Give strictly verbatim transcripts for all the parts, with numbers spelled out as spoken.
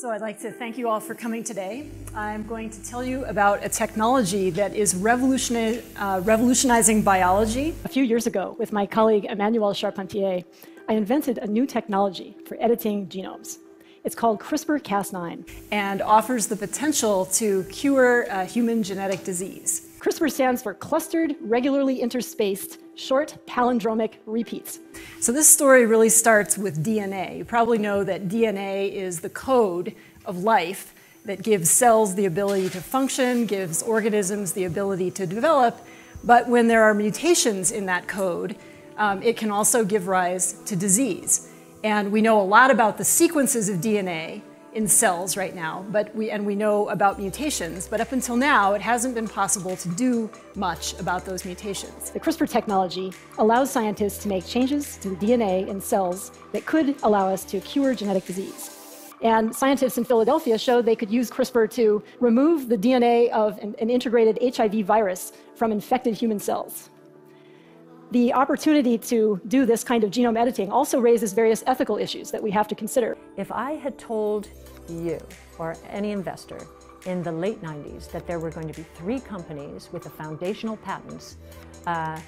So I'd like to thank you all for coming today. I'm going to tell you about a technology that is revolutioni- uh, revolutionizing biology. A few years ago, with my colleague Emmanuel Charpentier, I invented a new technology for editing genomes. It's called CRISPR Cas nine and offers the potential to cure uh, human genetic disease. CRISPR stands for clustered, regularly interspaced, short palindromic repeats. So this story really starts with D N A. You probably know that D N A is the code of life that gives cells the ability to function, gives organisms the ability to develop, but when there are mutations in that code, um, it can also give rise to disease. And we know a lot about the sequences of D N A in cells right now, but we, and we know about mutations, but up until now, it hasn't been possible to do much about those mutations. The CRISPR technology allows scientists to make changes to the D N A in cells that could allow us to cure genetic disease. And scientists in Philadelphia showed they could use CRISPR to remove the D N A of an, an integrated H I V virus from infected human cells. The opportunity to do this kind of genome editing also raises various ethical issues that we have to consider. If I had told you or any investor in the late nineties that there were going to be three companies with the foundational patents uh,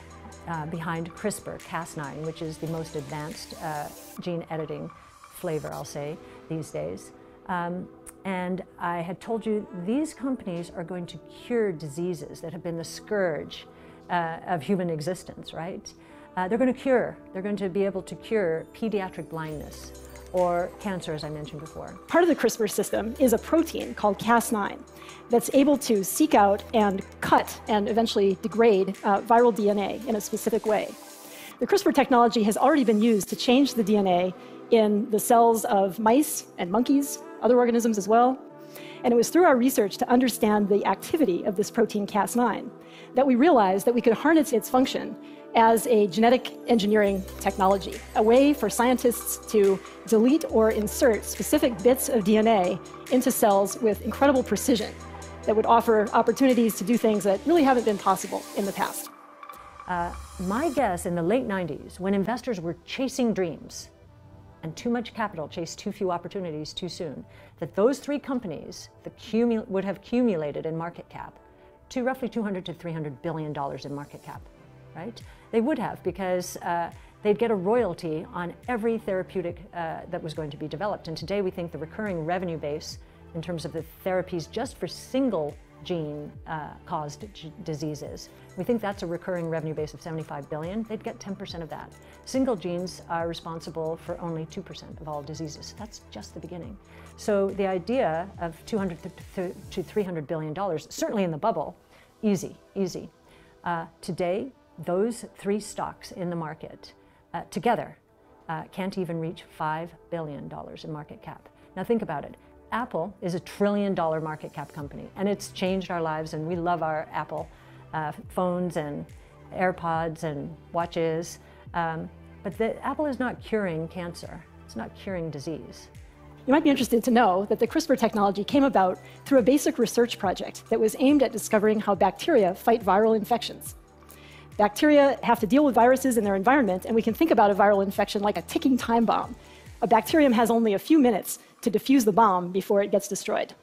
uh, behind CRISPR Cas nine, which is the most advanced uh, gene editing flavor, I'll say, these days, um, and I had told you these companies are going to cure diseases that have been the scourge Uh, of human existence, right? Uh, they're going to cure. They're going to be able to cure pediatric blindness or cancer, as I mentioned before. Part of the CRISPR system is a protein called Cas nine that's able to seek out and cut and eventually degrade uh, viral D N A in a specific way. The CRISPR technology has already been used to change the D N A in the cells of mice and monkeys, other organisms as well. And it was through our research to understand the activity of this protein Cas nine that we realized that we could harness its function as a genetic engineering technology, a way for scientists to delete or insert specific bits of D N A into cells with incredible precision that would offer opportunities to do things that really haven't been possible in the past. Uh, my guess in the late nineties, when investors were chasing dreams, and too much capital chased too few opportunities too soon, that those three companies the cumul would have accumulated in market cap to roughly two hundred to three hundred billion dollars in market cap, right? They would have, because uh, they'd get a royalty on every therapeutic uh, that was going to be developed. And today we think the recurring revenue base in terms of the therapies just for single gene uh, caused diseases, we think that's a recurring revenue base of seventy-five billion dollars. They'd get ten percent of that. Single genes are responsible for only two percent of all diseases. That's just the beginning. So the idea of two hundred to three hundred billion dollars, certainly in the bubble, easy, easy. Uh, today, those three stocks in the market uh, together uh, can't even reach five billion dollars in market cap. Now think about it. Apple is a trillion dollar market cap company, and it's changed our lives, and we love our Apple uh, phones and AirPods and watches. Um, but the, Apple is not curing cancer. It's not curing disease. You might be interested to know that the CRISPR technology came about through a basic research project that was aimed at discovering how bacteria fight viral infections. Bacteria have to deal with viruses in their environment, and we can think about a viral infection like a ticking time bomb. A bacterium has only a few minutes to diffuse the bomb before it gets destroyed.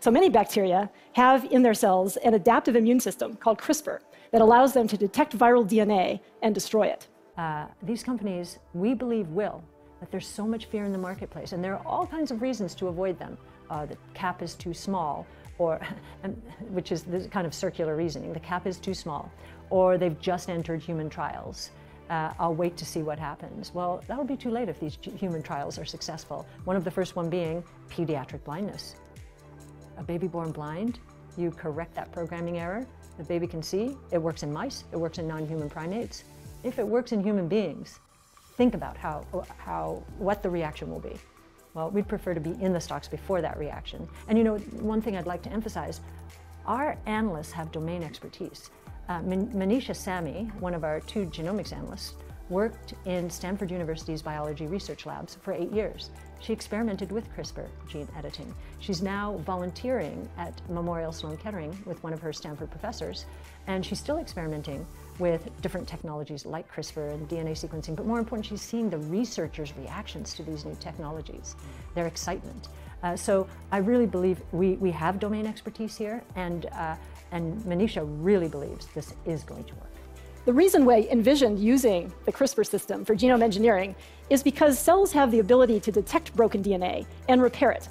So many bacteria have in their cells an adaptive immune system called CRISPR that allows them to detect viral D N A and destroy it. Uh, these companies, we believe, will, but there's so much fear in the marketplace, and there are all kinds of reasons to avoid them. Uh, the cap is too small, or which is the kind of circular reasoning. The cap is too small, or they've just entered human trials. Uh, I'll wait to see what happens. Well, that'll be too late if these human trials are successful. One of the first one being pediatric blindness. A baby born blind, you correct that programming error, the baby can see. It works in mice, it works in non-human primates. If it works in human beings, think about how, how, what the reaction will be. Well, we'd prefer to be in the stocks before that reaction. And you know, one thing I'd like to emphasize, our analysts have domain expertise. Uh, Manisha Sami, one of our two genomics analysts, worked in Stanford University's biology research labs for eight years. She experimented with CRISPR gene editing. She's now volunteering at Memorial Sloan-Kettering with one of her Stanford professors, and she's still experimenting with different technologies like CRISPR and D N A sequencing, but more important, she's seeing the researchers' reactions to these new technologies, their excitement. Uh, so I really believe we, we have domain expertise here, and, uh, and Manisha really believes this is going to work. The reason we envisioned using the CRISPR system for genome engineering is because cells have the ability to detect broken D N A and repair it.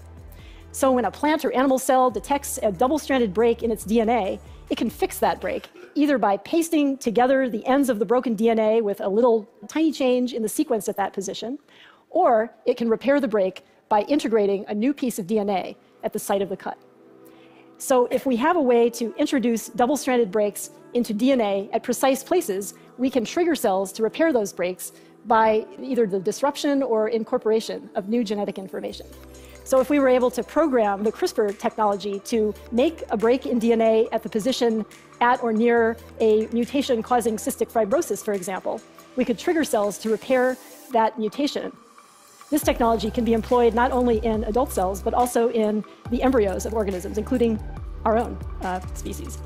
So when a plant or animal cell detects a double-stranded break in its D N A, it can fix that break, either by pasting together the ends of the broken D N A with a little tiny change in the sequence at that position, or it can repair the break by integrating a new piece of D N A at the site of the cut. So if we have a way to introduce double-stranded breaks into D N A at precise places, we can trigger cells to repair those breaks by either the disruption or incorporation of new genetic information. So if we were able to program the CRISPR technology to make a break in D N A at the position at or near a mutation causing cystic fibrosis, for example, we could trigger cells to repair that mutation. This technology can be employed not only in adult cells, but also in the embryos of organisms, including our own uh, species.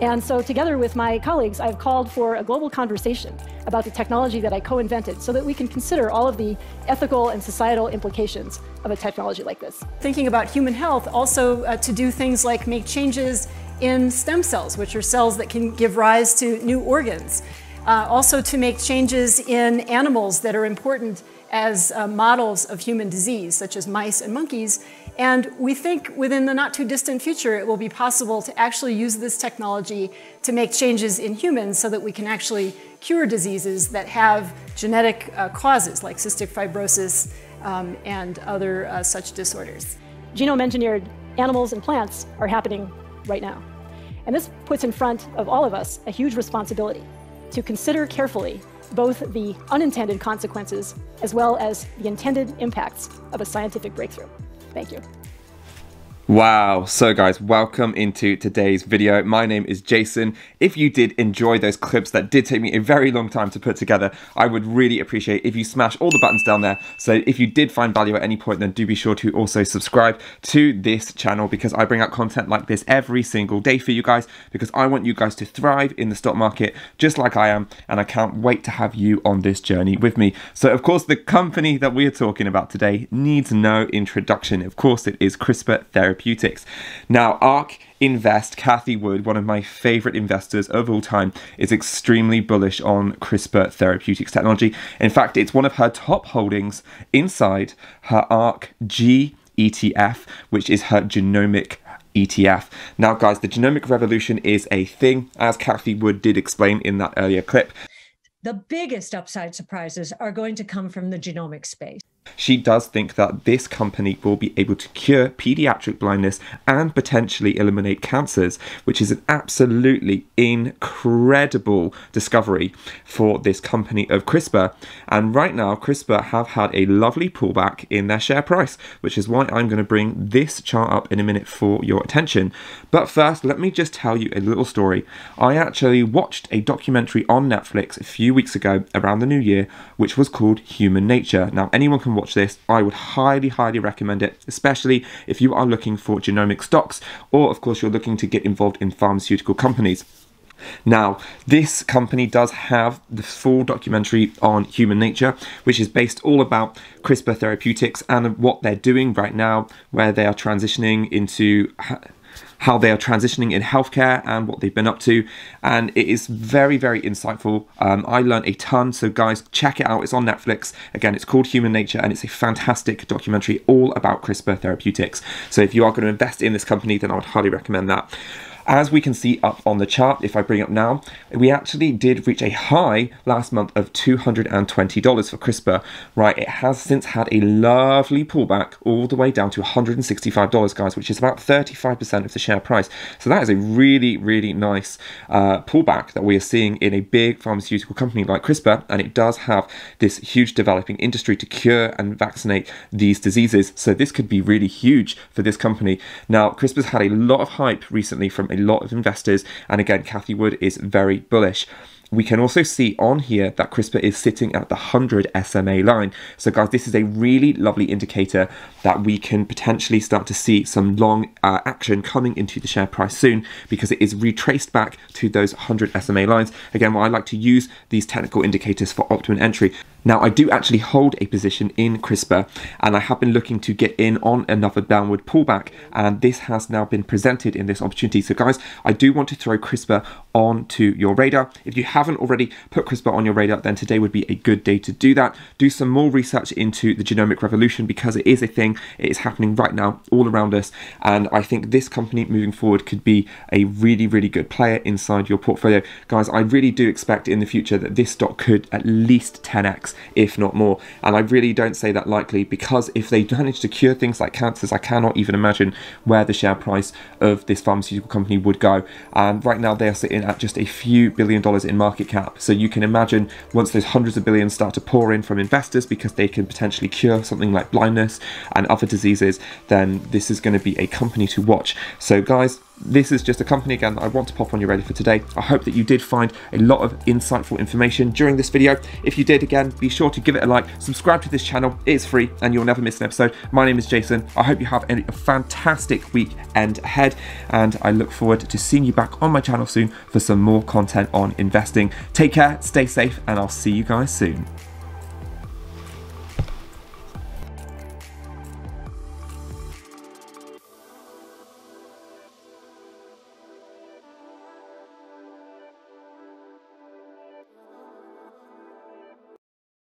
And so together with my colleagues, I've called for a global conversation about the technology that I co-invented so that we can consider all of the ethical and societal implications of a technology like this. Thinking about human health, also uh, to do things like make changes in stem cells, which are cells that can give rise to new organs. Uh, also to make changes in animals that are important as uh, models of human disease, such as mice and monkeys. And we think within the not too distant future, it will be possible to actually use this technology to make changes in humans so that we can actually cure diseases that have genetic uh, causes like cystic fibrosis um, and other uh, such disorders. Genome engineered animals and plants are happening right now. And this puts in front of all of us a huge responsibility to consider carefully both the unintended consequences as well as the intended impacts of a scientific breakthrough. Thank you. Wow. So guys, welcome into today's video. My name is Jason. If you did enjoy those clips that did take me a very long time to put together, I would really appreciate if you smash all the buttons down there. So if you did find value at any point, then do be sure to also subscribe to this channel, because I bring out content like this every single day for you guys, because I want you guys to thrive in the stock market just like I am, and I can't wait to have you on this journey with me. So of course, the company that we are talking about today needs no introduction. Of course, it is CRISPR Therapeutics. Therapeutics. Now, ARK Invest, Cathie Wood, one of my favorite investors of all time, is extremely bullish on CRISPR Therapeutics technology. In fact, it's one of her top holdings inside her ARK G E T F, which is her genomic E T F. Now, guys, the genomic revolution is a thing, as Cathie Wood did explain in that earlier clip. The biggest upside surprises are going to come from the genomic space. She does think that this company will be able to cure pediatric blindness and potentially eliminate cancers, which is an absolutely incredible discovery for this company of CRISPR. And right now, CRISPR have had a lovely pullback in their share price, which is why I'm going to bring this chart up in a minute for your attention. But first, let me just tell you a little story. I actually watched a documentary on Netflix a few weeks ago around the new year, which was called Human Nature. Now, anyone can watch this. I would highly, highly recommend it, especially if you are looking for genomic stocks, or of course you're looking to get involved in pharmaceutical companies. Now, this company does have the full documentary on Human Nature, which is based all about CRISPR Therapeutics and what they're doing right now, where they are transitioning into how they are transitioning in healthcare and what they've been up to. And it is very, very insightful. Um, I learned a ton. So guys, check it out. It's on Netflix. Again, it's called Human Nature, and it's a fantastic documentary all about CRISPR Therapeutics. So if you are going to invest in this company, then I would highly recommend that. As we can see up on the chart, if I bring up now, we actually did reach a high last month of two hundred and twenty dollars for CRISPR, right? It has since had a lovely pullback all the way down to one hundred and sixty-five dollars, guys, which is about thirty-five percent of the share price. So that is a really, really nice uh, pullback that we are seeing in a big pharmaceutical company like CRISPR, and it does have this huge developing industry to cure and vaccinate these diseases. So this could be really huge for this company. Now, CRISPR's had a lot of hype recently from a lot of investors, and again, Cathie Wood is very bullish. We can also see on here that CRISPR is sitting at the one hundred S M A line. So guys, this is a really lovely indicator that we can potentially start to see some long uh, action coming into the share price soon, because it is retraced back to those one hundred S M A lines. Again, well, I like to use these technical indicators for optimum entry. Now, I do actually hold a position in CRISPR, and I have been looking to get in on another downward pullback, and this has now been presented in this opportunity. So guys, I do want to throw CRISPR onto your radar. If you haven't already put CRISPR on your radar, then today would be a good day to do that. Do some more research into the genomic revolution, because it is a thing, it is happening right now all around us, and I think this company moving forward could be a really, really good player inside your portfolio. Guys, I really do expect in the future that this stock could at least ten X, if not more, and I really don't say that likely, because if they manage to cure things like cancers, I cannot even imagine where the share price of this pharmaceutical company would go. And right now they are sitting at just a few billion dollars in market cap, so you can imagine once those hundreds of billions start to pour in from investors because they can potentially cure something like blindness and other diseases, then this is going to be a company to watch. So guys, this is just a company again that I want to pop on your radar for today. I hope that you did find a lot of insightful information during this video. If you did, again, be sure to give it a like, subscribe to this channel, it's free and you'll never miss an episode. My name is Jason, I hope you have a fantastic weekend ahead, and I look forward to seeing you back on my channel soon for some more content on investing. Take care, stay safe, and I'll see you guys soon.